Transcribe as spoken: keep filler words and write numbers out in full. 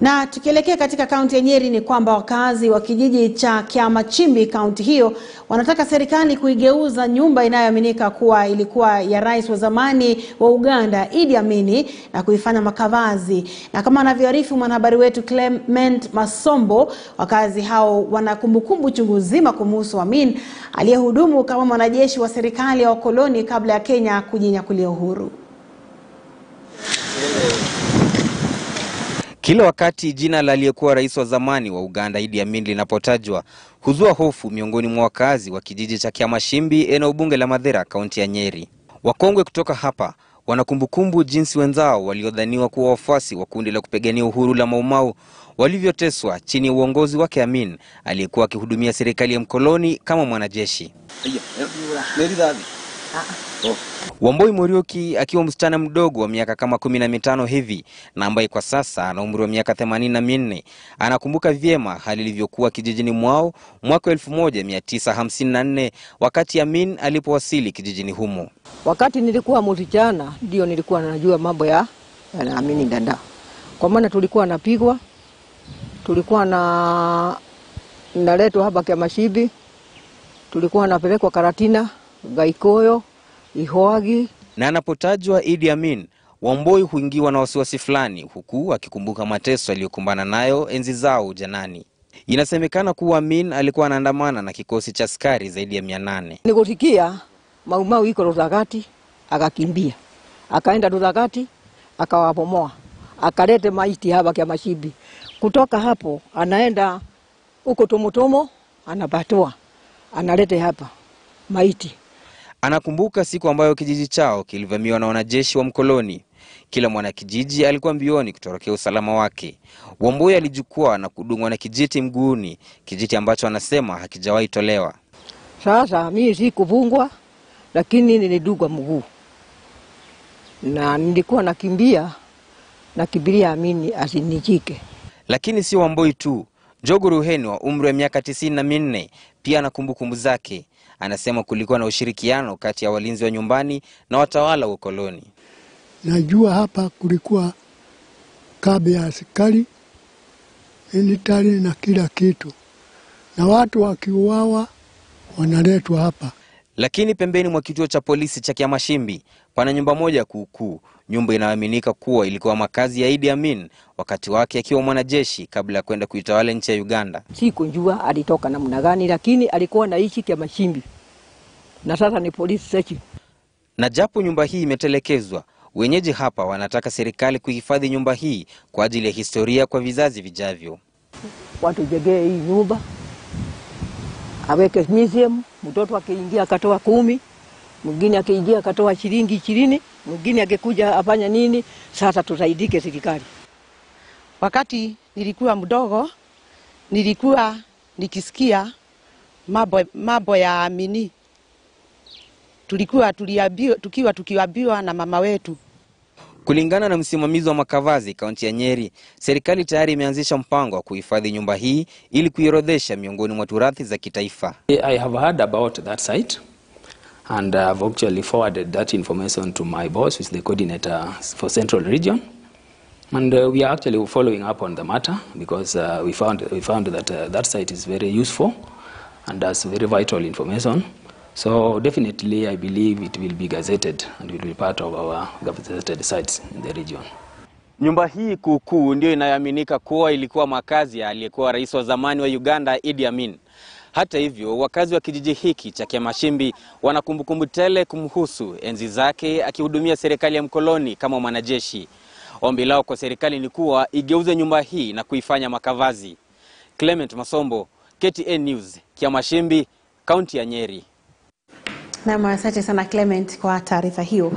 Na tukielekea katika kaunti ya Nyeri ni kwamba wakazi wa kijiji cha Kiamachimbi kaunti hiyo wanataka serikali kuigeuza nyumba inayoaminika kuwa ilikuwa ya rais wa zamani wa Uganda Idi Amin na kuifanya makavazi. Na kama anavyoarifu mwanahabari wetu Clement Masombo, wakazi hao wana kumbukumbu chungu nzima kumhusu Amin aliyehudumu kama mwanajeshi wa serikali ya wakoloni kabla ya Kenya kujinyakulia uhuru. Kila wakati jina la aliyekuwa rais wa zamani wa Uganda Idi Amin linapotajwa, huzua hofu miongoni mwa wakazi wa kijiji cha Kiamachimbi eneo bunge la Mathira kaunti ya Nyeri. Wakongwe kutoka hapa wanakumbukumbu jinsi wenzao waliodhaniwa kuwa wafuasi wa kundi la kupigania uhuru la Mau Mau walivyoteswa chini ya uongozi wake Amin aliyekuwa akihudumia serikali ya mkoloni kama mwanajeshi. Wamboi Murioki akiwa msichana mdogo wa miaka kama kumi na mitano hivi na ambaye kwa sasa ana umri wa miaka themanini na nne anakumbuka vyema hali ilivyokuwa kijijini mwao mwaka elfu moja mia tisa hamsini na nne wakati Amin alipowasili kijijini humo. Wakati nilikuwa msichana ndio nilikuwa najua mambo ya na Amin dada. Kwa maana tulikuwa napigwa, tulikuwa na naletwa hapa Kiamachimbi, tulikuwa napelekwa Karatina, Gaikoyo, Ihoagi. Na anapotajwa Idi Amin, Wamboi huingiwa na wasiwasi fulani huku akikumbuka mateso aliyokumbana nayo enzi zao ujanani. Inasemekana kuwa Amin alikuwa anaandamana na kikosi cha askari zaidi ya mia nane. Nilisikia Mau Mau iko Rudhakati, akakimbia. Akaenda Rudhakati, akawapomoa. Akalete maiti hapa Kiamachimbi. Kutoka hapo anaenda huko Tomotomo, anabatoa. Analete hapa maiti. Anakumbuka siku ambayo kijiji chao kilivamiwa na wanajeshi wa mkoloni. Kila mwana kijiji alikuwa mbioni kutorokea usalama wake. Wamboi alijukua na kudungwa na kijiti mguuni, kijiti ambacho anasema hakijawahi tolewa. Sasa mimi sikuvungwa lakini nilidungwa mguu. Na nilikuwa nakimbia na kibiria Amin asinijike. Lakini si Wamboi tu. Jogo Ruheni wa umri wa miaka tisini na nne pia ana kumbukumbu zake. Anasema kulikuwa na ushirikiano kati ya walinzi wa nyumbani na watawala wa koloni. Najua hapa kulikuwa kambi ya askari, militari na kila kitu. Na watu wakiuawa wanaletwa hapa. Lakini pembeni mwa kituo cha polisi cha Kiamachimbi pana nyumba moja kuukuu, nyumba inayoaminika kuwa ilikuwa makazi ya Idi Amin wakati wake akiwa mwanajeshi kabla ya kwenda kuitawala nchi ya Uganda. Sikujua alitoka namna gani lakini alikuwa naishi Kiamachimbi. Na sasa ni polisi search. Na japo nyumba hii imetelekezwa, wenyeji hapa wanataka serikali kuhifadhi nyumba hii kwa ajili ya historia kwa vizazi vijavyo. Watu jegee hii nyumba. Aweke museum, mtoto akiingia akatoa kumi, mwingine akiingia akatoa shilingi ishirini, mwingine akikuja afanya nini, sasa tusaidike serikali. Wakati nilikuwa mdogo, nilikuwa nikisikia mambo mambo ya Amin. Tulikuwa tuliambiwa tukiwa tukiambiwa na mama wetu. Kulingana na msimamizi wa makavazi kaunti ya Nyeri, serikali tayari imeanzisha mpango wa kuhifadhi nyumba hii ili kuiorodhesha miongoni mwa turathi za kitaifa. I have heard about that site and I've actually forwarded that information to my boss, who is the coordinator for Central Region, and uh, we are actually following up on the matter because uh, we found we found that uh, that site is very useful and has very vital information. So definitely I believe it will be gazetted and will be part of our gazetted sites in the region. Nyumba hii kuukuu ndio inayoaminika kuwa ilikuwa makazi ya aliyekuwa rais wa zamani wa Uganda Idi Amin. Hata hivyo, wakazi wa kijiji hiki cha Kiamachimbi wana kumbukumbu tele kumhusu enzi zake akihudumia serikali ya mkoloni kama mwanajeshi. Ombi lao kwa serikali ni kuwa igeuze nyumba hii na kuifanya makavazi. Clement Masombo, K T N News, Kiamachimbi, kaunti ya Nyeri. Na asante sana Clement kwa taarifa hiyo.